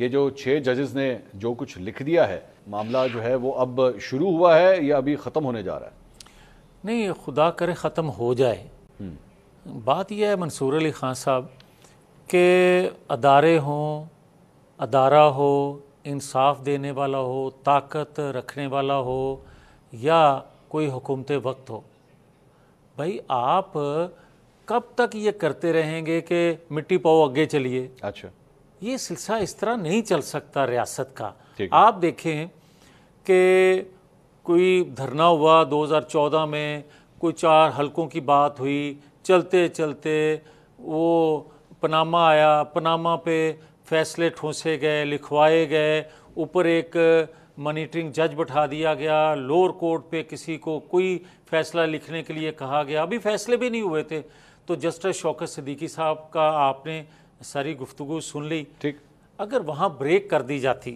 ये जो 6 जजेस ने जो कुछ लिख दिया है, मामला जो है वो अब शुरू हुआ है या अभी ख़त्म होने जा रहा है? नहीं, खुदा करे ख़त्म हो जाए। बात यह है मंसूर अली ख़ान साहब के अदारे हों, अदारा हो, इंसाफ देने वाला हो, ताकत रखने वाला हो या कोई हुकूमत वक्त हो, भाई आप कब तक ये करते रहेंगे कि मिट्टी पाओ आगे चलिए? अच्छा, ये सिलसिला इस तरह नहीं चल सकता रियासत का। आप देखें कि कोई धरना हुआ 2014 में, कोई 4 हलकों की बात हुई, चलते चलते वो पनामा आया, पनामा पे फैसले ठूंसे गए, लिखवाए गए, ऊपर एक मॉनिटरिंग जज बैठा दिया गया, लोअर कोर्ट पे किसी को कोई फैसला लिखने के लिए कहा गया, अभी फैसले भी नहीं हुए थे। तो जस्टिस शौकत सिद्दीकी साहब का आपने सारी गुफ्तगू सुन ली, ठीक। अगर वहाँ ब्रेक कर दी जाती,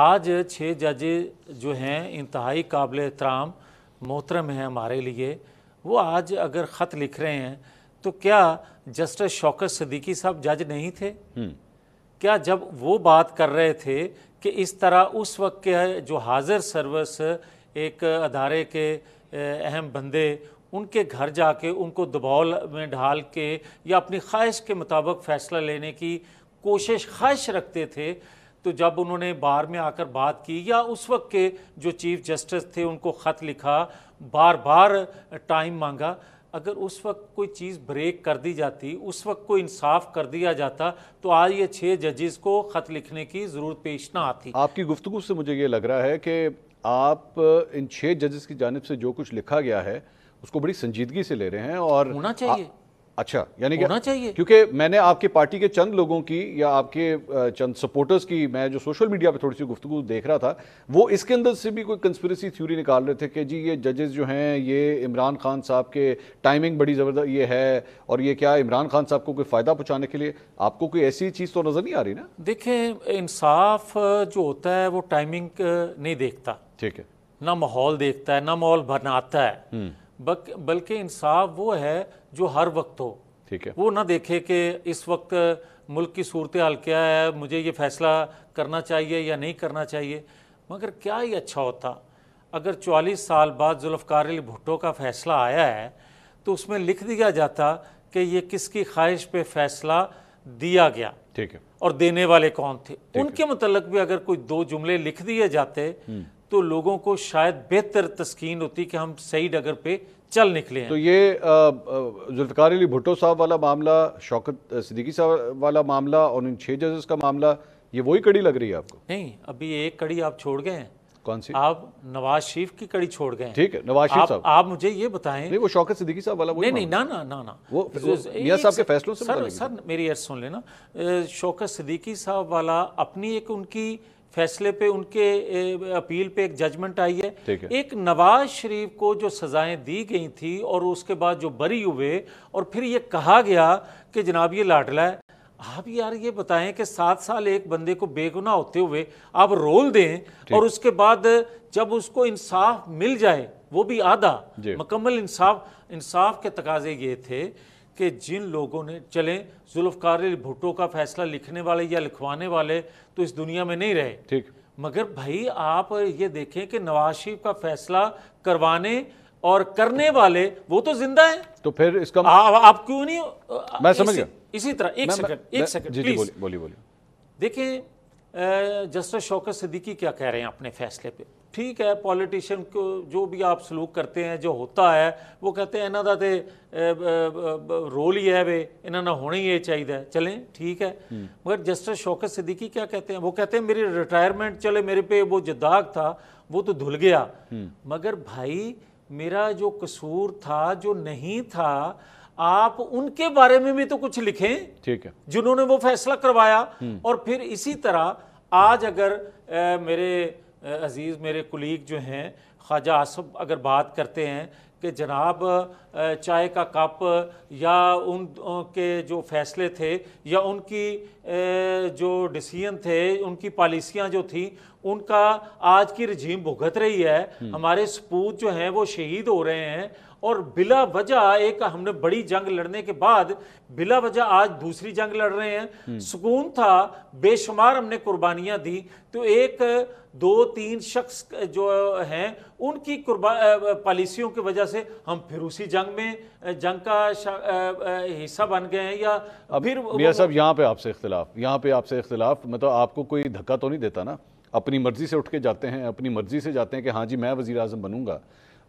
आज 6 जज जो हैं इंतहाई काबिल एहतराम मोहतरम हैं हमारे लिए, वो आज अगर ख़त लिख रहे हैं तो क्या जस्टिस शौकत सिद्दीकी साहब जज नहीं थे? क्या जब वो बात कर रहे थे कि इस तरह उस वक्त के जो हाजिर सर्विस एक अदारे के अहम बंदे उनके घर जाके उनको दबाव में ढाल के या अपनी ख्वाहिश के मुताबिक फ़ैसला लेने की कोशिश रखते थे, तो जब उन्होंने बार में आकर बात की या उस वक्त के जो चीफ जस्टिस थे उनको ख़त लिखा, बार बार टाइम मांगा, अगर उस वक्त कोई चीज़ ब्रेक कर दी जाती, उस वक्त कोई इंसाफ कर दिया जाता, तो आज ये 6 जजेस को ख़त लिखने की ज़रूरत पेश ना आती। आपकी गुफ्तगू से मुझे ये लग रहा है कि आप इन 6 जजेस की जानिब से जो कुछ लिखा गया है उसको बड़ी संजीदगी से ले रहे हैं और होना चाहिए। अच्छा, यानी होना चाहिए, क्योंकि मैंने आपके पार्टी के चंद लोगों की या आपके चंद सपोर्टर्स की मैं जो सोशल मीडिया पे थोड़ी सी गुफ्तगू देख रहा था, वो इसके अंदर से भी कोई कंस्पिरेसी थ्योरी निकाल रहे थे कि जी ये जजेस जो हैं ये इमरान खान साहब के टाइमिंग बड़ी ज़बरदस्त ये है और ये क्या इमरान खान साहब को कोई फ़ायदा पहुँचाने के लिए। आपको कोई ऐसी चीज़ तो नज़र नहीं आ रही ना? देखें, इंसाफ जो होता है वो टाइमिंग नहीं देखता, ठीक है, ना माहौल देखता है, ना माहौल बनाता है, बल्कि इंसाफ वो है जो हर वक्त हो, ठीक है। वो ना देखे कि इस वक्त मुल्क की सूरत हाल क्या है, मुझे ये फैसला करना चाहिए या नहीं करना चाहिए। मगर क्या ही अच्छा होता अगर 44 साल बाद जुल्फकार अली भुट्टो का फैसला आया है तो उसमें लिख दिया जाता कि ये किसकी ख्वाहिश पे फैसला दिया गया, ठीक है, और देने वाले कौन थे, उनके मतलब भी अगर कोई 2 जुमले लिख दिए जाते तो लोगों को शायद बेहतर तस्कीन होती कि हम सही डगर पे चल निकले हैं। तो ये जुल्फिकार अली भुट्टो साहब वाला मामला, शौकत सिद्दीकी साहब वाला मामला और इन 6 जजेस का मामला, ये वही कड़ी लग रही है आपको? नहीं, अभी एक कड़ी आप छोड़ गए हैं। कौन सी? आप नवाज शरीफ की कड़ी छोड़ गए हैं, ठीक है, नवाज शरीफ साहब। आप मुझे ये बताएं, नहीं वो शौकत सिद्दीकी साहब वाला नहीं, नहीं, ना ना ना ना, वो मियां साहब के फैसलों से सर सर मेरी अर्ज सुन लेना। शौकत सिद्दीकी साहब वाला अपनी एक उनकी फैसले पे, उनके अपील पे एक जजमेंट आई है। एक नवाज शरीफ को जो सजाएं दी गई थी और उसके बाद जो बरी हुए और फिर ये कहा गया कि जनाब ये लाडला है। आप यार ये बताएं कि 7 साल एक बंदे को बेगुनाह होते हुए आप रोल दें और उसके बाद जब उसको इंसाफ मिल जाए, वो भी आधा मुकम्मल इंसाफ। इंसाफ के तकाजे ये थे कि जिन लोगों ने, चले जुल्फकार अली भुट्टो का फैसला लिखने वाले या लिखवाने वाले तो इस दुनिया में नहीं रहे, ठीक, मगर भाई आप ये देखें कि नवाज शरीफ का फैसला करवाने और करने वाले वो तो जिंदा हैं। तो फिर इसका आप क्यों नहीं मैं समझ गया। इसी तरह एक सेकंड बोलिए। देखिए, जस्टिस शौकत सिद्दीकी क्या कह रहे हैं अपने फैसले पे, ठीक है, पॉलिटिशियन को जो भी आप सलूक करते हैं जो होता है वो कहते हैं इन्हों का तो रोल ही है, वे इन्होंने होना ही चाहिए, चलें ठीक है। मगर जस्टिस शौकत सिद्दीकी क्या कहते हैं? वो कहते हैं मेरी रिटायरमेंट, चले मेरे पे वो जो दाग था वो तो धुल गया, मगर भाई मेरा जो कसूर था जो नहीं था, आप उनके बारे में भी तो कुछ लिखें, ठीक है, जिन्होंने वो फैसला करवाया। और फिर इसी तरह आज अगर मेरे अजीज़, मेरे कुलीग जो हैं ख्वाजा आसिफ अगर बात करते हैं कि जनाब चाय का कप या उन के जो फैसले थे या उनकी जो डिसीजन थे, उनकी पॉलिसियाँ जो थी, उनका आज की रजीम भुगत रही है। हमारे सपूत जो हैं वो शहीद हो रहे हैं और बिला वजह एक हमने बड़ी जंग लड़ने के बाद बिला वजह आज दूसरी जंग लड़ रहे हैं। सुकून था, बेशुमार हमने कुर्बानियाँ दी, तो एक दो तीन शख्स जो हैं उनकी पॉलिसियों की वजह से हम फिर उसी जंग में जंग का हिस्सा बन गए हैं। या फिर मियां साहब यहाँ पे आपसे इख्तिलाफ मतलब आपको कोई धक्का तो नहीं देता ना, अपनी मर्जी से उठ के जाते हैं, अपनी मर्जी से जाते हैं कि हाँ जी मैं वज़ीर आज़म बनूंगा।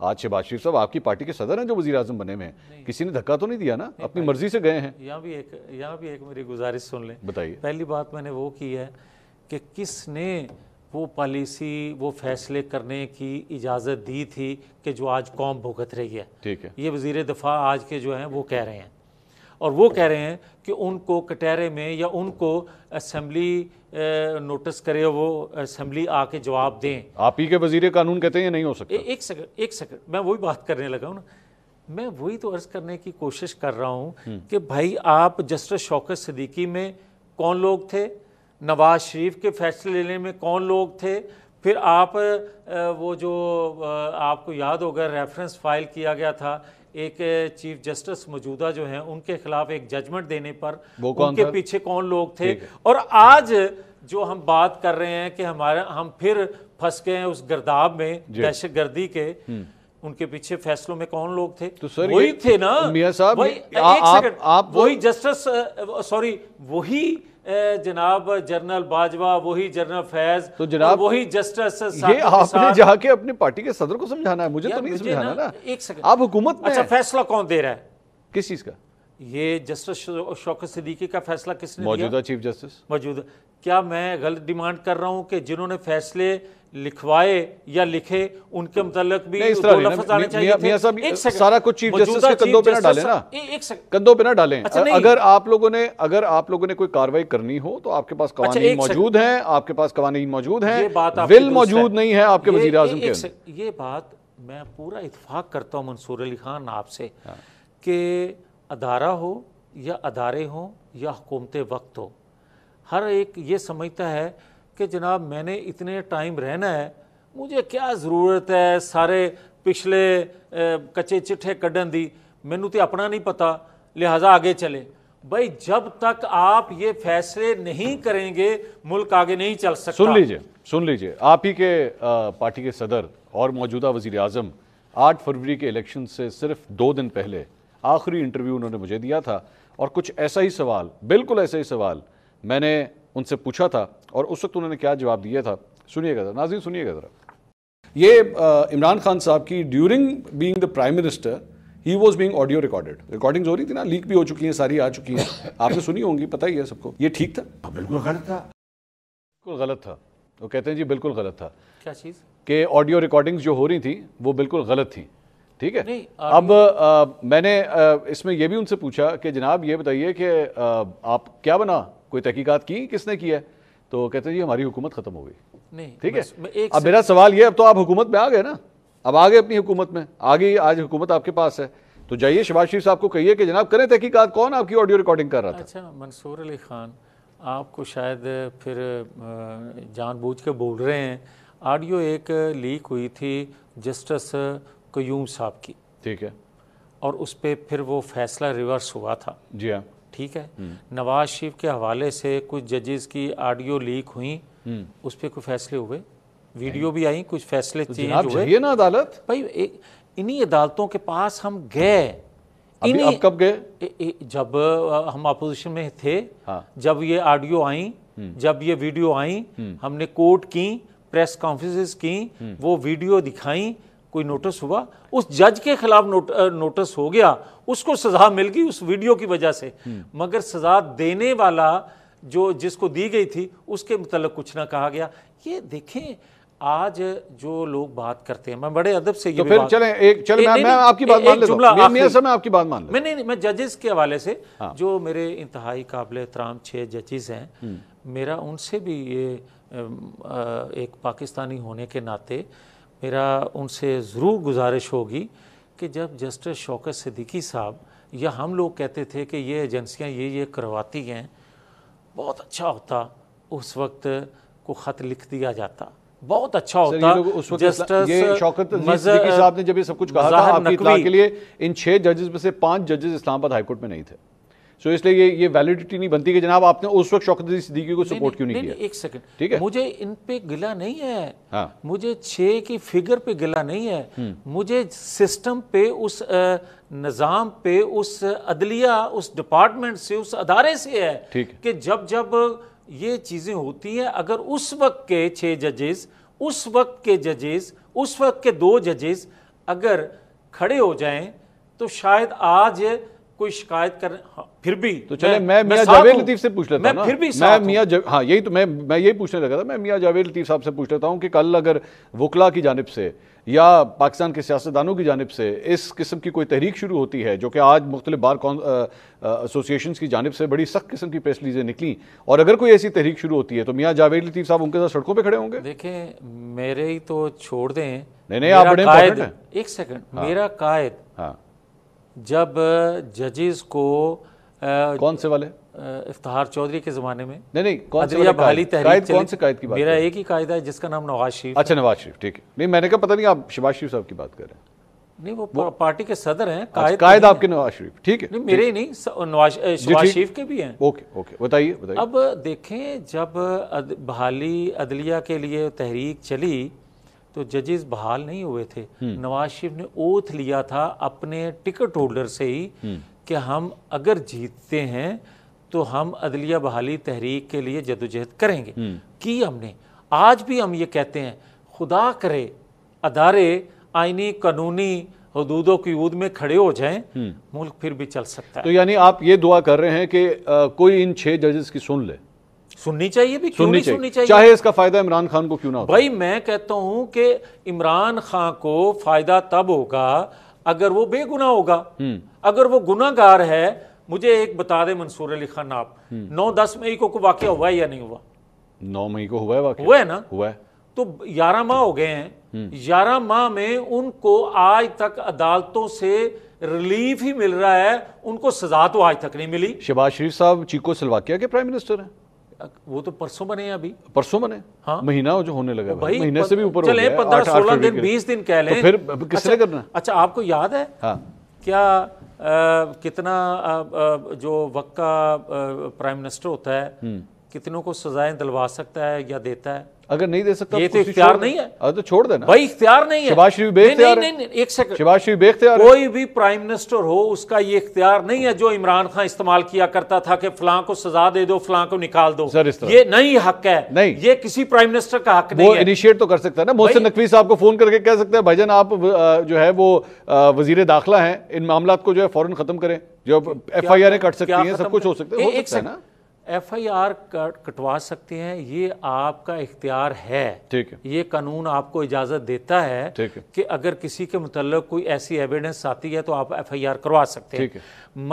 आज शहबाज शरीफ साहब आपकी पार्टी के सदर हैं जो वज़ीर आज़म बने हुए हैं, किसी ने धक्का तो नहीं दिया ना, अपनी मर्जी से गए हैं। यहाँ भी एक मेरी गुजारिश सुन लें। बताइए। पहली बात मैंने वो की है कि किसने वो पॉलिसी, वो फैसले करने की इजाज़त दी थी कि जो आज कौम भुगत रही है। ठीक है, ये वज़ीर दफ़ा आज के जो हैं वो कह रहे हैं, और वो कह रहे हैं कि उनको कटहरे में या उनको असम्बली नोटिस करे, वो असम्बली आके जवाब दें। आप ही के वज़ीर कानून कहते हैं ये नहीं हो सकता। एक सेकंड मैं वही बात करने लगा हूँ ना, मैं वही तो अर्ज़ करने की कोशिश कर रहा हूँ कि भाई आप जस्टिस शौकत सिद्दीकी में कौन लोग थे, नवाज शरीफ के फैसले लेने में कौन लोग थे, फिर आप वो जो आपको याद होगा रेफरेंस फाइल किया गया था एक चीफ जस्टिस मौजूदा जो हैं उनके खिलाफ एक जजमेंट देने पर, उनके पीछे कौन लोग थे। और आज जो हम बात कर रहे हैं कि हम फिर फंस गए हैं उस गर्दाब में दहशत गर्दी के, उनके पीछे फैसलों में कौन लोग थे? तो सर वही थे ना मियां साहब, वही जस्टिस, सॉरी वही जनाब जनरल बाजवा, वही जनरल फैज, तो जनाब वही जस्टिस। ये आपने जाके अपने पार्टी के सदर को समझाना है, मुझे तो नहीं समझाना ना। एक सेकंड, आप हुकूमत में। अच्छा, फैसला कौन दे रहा है, किस चीज का? ये जस्टिस शौकत सिद्दीकी का फैसला किसने? मौजूदा चीफ जस्टिस। मौजूदा। क्या मैं गलत डिमांड कर रहा हूँ कि जिन्होंने फैसले लिखवाए या लिखे उनके मुतालिक भी दो लफ्ज़ आने चाहिए? सारा कुछ चीफ जस्टिस के कंधों पे ना डालें ना, कंधों पे ना डालें। अगर आप लोगों ने कोई कार्रवाई करनी हो तो आपके पास कानून मौजूद हैं, विल मौजूद नहीं है आपके वज़ीर आज़म के। ये बात मैं पूरा इत्तेफाक करता हूँ मंसूर अली खान आपसे कि अदारा हो या अदारे हों या हुकूमत वक्त हो, हर एक ये समझता है कि जनाब मैंने इतने टाइम रहना है, मुझे क्या ज़रूरत है सारे पिछले कच्चे चिट्ठे कढ़न दी, मैनू तो अपना नहीं पता लिहाजा आगे चले। भाई जब तक आप ये फैसले नहीं करेंगे मुल्क आगे नहीं चल सकता। सुन लीजिए आप ही के पार्टी के सदर और मौजूदा वज़ीर आज़म 8 फरवरी के इलेक्शन से सिर्फ 2 दिन पहले आखिरी इंटरव्यू उन्होंने मुझे दिया था, और कुछ ऐसा ही सवाल, बिल्कुल ऐसा ही सवाल मैंने उनसे पूछा था, और उस वक्त उन्होंने क्या जवाब दिया था सुनिएगा ज़रा, नाज़रीन सुनिएगा ज़रा। ये इमरान खान साहब की during being the prime minister he was being audio recorded, recordings हो रही थी ना, लीक भी हो चुकी हैं, सारी आ चुकी हैं, आपने सुनी होंगी, पता ही है सबको। ये ठीक था? बिल्कुल गलत था, बिल्कुल गलत था। वो कहते हैं जी बिल्कुल गलत था। क्या चीज़? कि ऑडियो रिकॉर्डिंग्स जो हो रही थी वो बिल्कुल गलत थी। ठीक है, अब मैंने इसमें यह भी उनसे पूछा कि जनाब ये बताइए कि आप क्या बना, कोई तहकीकात की, किसने की है? तो कहते हैं जी हमारी हुकूमत खत्म हो गई। नहीं, ठीक है, अब मेरा सवाल ये, अब तो आप हुकूमत में आ गए ना, अब आ गए अपनी हुकूमत में, आगे आज हुकूमत आपके पास है, तो जाइए शहबाज शरीफ साहब को कहिए कि जनाब करें तहकीकात, कौन आपकी ऑडियो रिकॉर्डिंग कर रहा था। अच्छा मंसूर अली खान, आपको शायद फिर जानबूझ के बोल रहे हैं, ऑडियो एक लीक हुई थी जस्टिस कयूम साहब की, ठीक है, और उस पर फिर वो फैसला रिवर्स हुआ था। जी हाँ, ठीक है। नवाज शरीफ के हवाले से कुछ जजेस की ऑडियो लीक हुई, उस पर कोई फैसले हुए, वीडियो भी आई, कुछ फैसले चेंज हुए। ये ना अदालत भाई, इन्हीं अदालतों के पास हम गए। अब कब गए? जब हम अपोजिशन में थे, जब ये ऑडियो आई, जब ये वीडियो आई, हमने कोर्ट की प्रेस कॉन्फ्रेंसेस की, वो वीडियो दिखाई, कोई नोटिस हुआ? उस जज के खिलाफ नोटिस हो गया, उसको सजा मिल गई उस वीडियो की वजह से, मगर सजा देने वाला जो जिसको दी गई थी उसके मतलब कुछ ना कहा गया। ये देखें आज जो लोग बात करते हैं, मैं बड़े अदब से ये तो फिर चलें एक चल मैं आपकी बात मान लेता हूं, मैं सब आपकी बात मान लेता हूं। मैं जजेस के हवाले से, जो मेरे इंतहाई काबिल एहतराम 6 जजेस हैं, मेरा उनसे भी ये एक पाकिस्तानी होने के नाते मेरा उनसे ज़रूर गुजारिश होगी कि जब जस्टिस शौकत सिद्दीकी साहब या हम लोग कहते थे कि ये एजेंसियां ये करवाती हैं, बहुत अच्छा होता उस वक्त को ख़त लिख दिया जाता, बहुत अच्छा होता। जस्टिस शौकत सिद्दीकी साहब ने जब ये सब कुछ कहा था, आपकी इत्तला के लिए इन 6 जजेस में से 5 जजेस इस्लामाबाद हाईकोर्ट में नहीं थे, सो इसलिए ये वैलिडिटी नहीं बनती कि जनाब आपने उस वक्त शौकत सिद्दीकी को सपोर्ट क्यों नहीं किया। एक सेकंड, ठीक है, मुझे इन पे गिला नहीं है, हाँ। मुझे 6 की फिगर पे गिला नहीं है, मुझे सिस्टम पे, उस निज़ाम पे, उस अदलिया, उस डिपार्टमेंट से, उस अदारे से है कि जब जब ये चीज़ें होती हैं, अगर उस वक्त के 6 जजेस, उस वक्त के जजेस, उस वक्त के 2 जजेस अगर खड़े हो जाएं तो शायद आज कोई शिकायत कर, हाँ, फिर भी तो चले मैं मियां जावेद लतीफ से पूछ लेता हूं, फिर भी मैं हाँ यही तो मैं यही पूछने लगा था। मैं मियां जावेद लतीफ साहब से पूछ लेता हूं कि कल अगर वकला की जानिब से या पाकिस्तान के सियासतदानों की जानिब से इस किस्म की कोई तहरीक शुरू होती है, जो कि आज मुख्तलिफ बार एसोसिएशन की जानिब से बड़ी सख्त किस्म की प्रेस रिलीजें निकली, और अगर कोई ऐसी तहरीक शुरू होती है तो मियां जावेद लतीफ साहब उनके साथ सड़कों पर खड़े होंगे। देखें, मेरे ही तो छोड़ दें, नहीं आप, एक सेकेंड, मेरा कायद, जब जजेस को कौन से वाले इफ्तिखार चौधरी के जमाने में नहीं कौन से वाली तहरीक, कौन से कायद की बात, मेरा एक ही कायदा है जिसका नाम नवाज शरीफ। अच्छा, नवाज शरीफ, ठीक है। नहीं, मैंने कहा पता नहीं आप शहबाज शरीफ साहब की बात कर रहे हैं। नहीं, वो पार्टी के सदर हैं, कायद आपके नवाज शरीफ, ठीक है, मेरे ही नहीं, नवाज शरीफ के भी हैं। ओके ओके, बताइए। अब देखें, जब बहाली अदलिया के लिए तहरीक चली तो जजेस बहाल नहीं हुए थे, नवाज शरीफ ने ओथ लिया था अपने टिकट होल्डर से ही कि हम अगर जीतते हैं तो हम अदलिया बहाली तहरीक के लिए जदोजहद करेंगे, कि हमने आज भी हम ये कहते हैं, खुदा करे अदारे आईनी कानूनी हुदूदों की ऊद में खड़े हो जाएं, मुल्क फिर भी चल सकता है। तो यानी आप ये दुआ कर रहे हैं कि कोई इन 6 जजेस की सुन ले, सुननी चाहिए भी, क्यों नहीं सुननी चाहिए, चाहे इसका फायदा इमरान खान को क्यों ना हो। भाई मैं कहता हूं कि इमरान खान को फायदा तब होगा अगर वो बेगुनाह होगा। अगर वो गुनाहगार है, मुझे एक बता दे मंसूर अली खान, आप 9-10 मई को वाकया हुआ है या नहीं हुआ? 9 मई को हुआ है वाकया, हुआ है ना, हुआ है, तो 11 माह हो गए हैं। 11 माह में उनको आज तक अदालतों से रिलीफ ही मिल रहा है, उनको सजा तो आज तक नहीं मिली। शहबाज शरीफ साहब चीको स्लोवाकिया के प्राइम मिनिस्टर हैं, वो तो परसों बने, अभी परसों बने, हाँ, महीना जो होने लगा, भाई महीने से भी ऊपर हो गया, 15-16 दिन 20 दिन कह लें, तो फिर किसने करना। अच्छा, आपको याद है, हाँ, क्या कितना जो वक्त का प्राइम मिनिस्टर होता है कितनों को सजाएं दिलवा सकता है या देता है? अगर नहीं दे सकता, ये तो इख्तियार नहीं है, अरे तो छोड़ देना भाई, इख्तियार नहीं है। शहबाज शरीफ बेख्तियार है, नहीं, एक सेकंड, शहबाज शरीफ बेख्तियार है, कोई भी प्राइम मिनिस्टर हो उसका ये इख्तियार नहीं है जो इमरान खान इस्तेमाल किया करता था कि फलां को सजा दे दो, फलां को निकाल दो, ये नहीं हक है, नहीं, ये किसी प्राइम मिनिस्टर का हक नहीं है। इनिशिएट तो कर सकता है ना, मोहसिन नकवी साहब को फोन करके कह सकता है भाईजान आप जो है वो वजीर दाखिला है, इन मामला को जो है फौरन खत्म करें, जो FIR कट सकती है, सब कुछ हो सकता है, FIR कटवा सकते हैं, ये आपका इख्तियार है, ठीक है, ये कानून आपको इजाज़त देता है कि अगर किसी के मतलब कोई ऐसी एविडेंस आती है तो आप FIR करवा सकते हैं,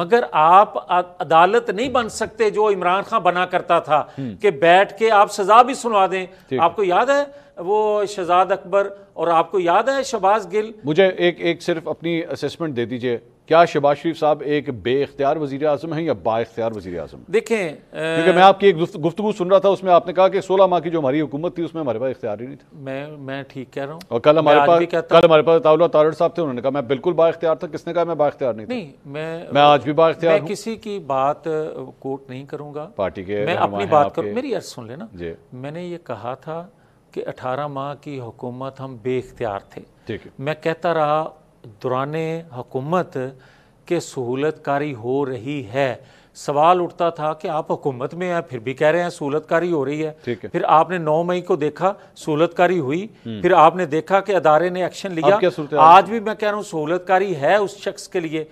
मगर आप अदालत नहीं बन सकते जो इमरान खान बना करता था कि बैठ के आप सजा भी सुनवा दें। आपको याद है वो शहजाद अकबर, और आपको याद है शहबाज गिल। मुझे एक सिर्फ अपनी असेसमेंट दे दीजिए, क्या शहबाज शरीफ साहब एक बेइख्तियार वजीर आज़म है या बाइख्तियार वजीर आज़म? देखें, क्योंकि मैं आपकी एक गुफ्तगू सुन रहा था, उसमें आपने कहा कि 16 माह की जो हमारी हुकूमत थी उसमें हमारे पास इख्तियार ही नहीं था। मैं ठीक कह रहा हूँ, और कल हमारे पास ताउल्ला तारड़ साहब थे, उन्होंने कहा मैं बिल्कुल बाइख्तियार था। किसने कहा मैं बाइख्तियार नहीं था? नहीं, मैं आज भी बाइख्तियार हूं, किसी की बात कोट नहीं करूँगा, पार्टी के मैं अपनी बात करूँ, मेरी अर्ज सुन लेना। मैंने ये कहा था कि 18 माह की हुकूमत हम बेइख्तियार थे, ठीक है, मैं कहता रहा दौराने हुकूमत के सहूलतकारी हो रही है। सवाल उठता था कि आप हुकूमत में हैं फिर भी कह रहे हैं सहूलतकारी हो रही है, फिर आपने 9 मई को देखा सहूलतकारी हुई, फिर आपने देखा कि अदारे ने एक्शन लिया, आज भी मैं कह रहा हूँ सहूलतकारी है उस शख्स के लिए।